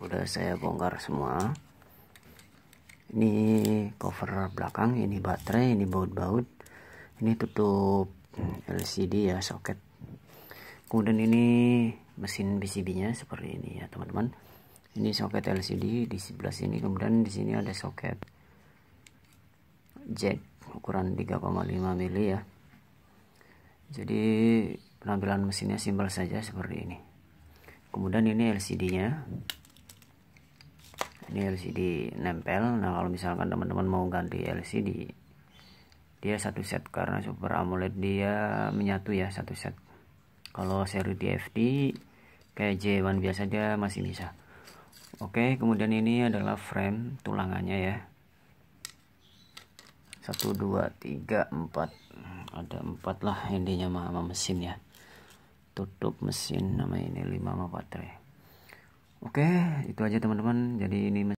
udah saya bongkar semua. Ini cover belakang, ini baterai, ini baut-baut, ini tutup LCD ya, soket. Kemudian ini mesin PCB-nya seperti ini ya teman-teman. Ini soket LCD di sebelah sini, kemudian di sini ada soket jack ukuran 3,5 mili ya. Jadi penampilan mesinnya simpel saja seperti ini. Kemudian ini LCD-nya. Ini LCD nempel. Nah, kalau misalkan teman-teman mau ganti LCD, dia satu set karena Super AMOLED dia menyatu ya, satu set. Kalau seri TFT kayak J1 biasa dia masih bisa. Oke, kemudian ini adalah frame tulangannya ya. 1, 2, 3, 4. Ada 4 lah intinya sama mesin ya. Tutup mesin, nama ini 5 sama baterai. Oke, itu aja teman-teman. Jadi ini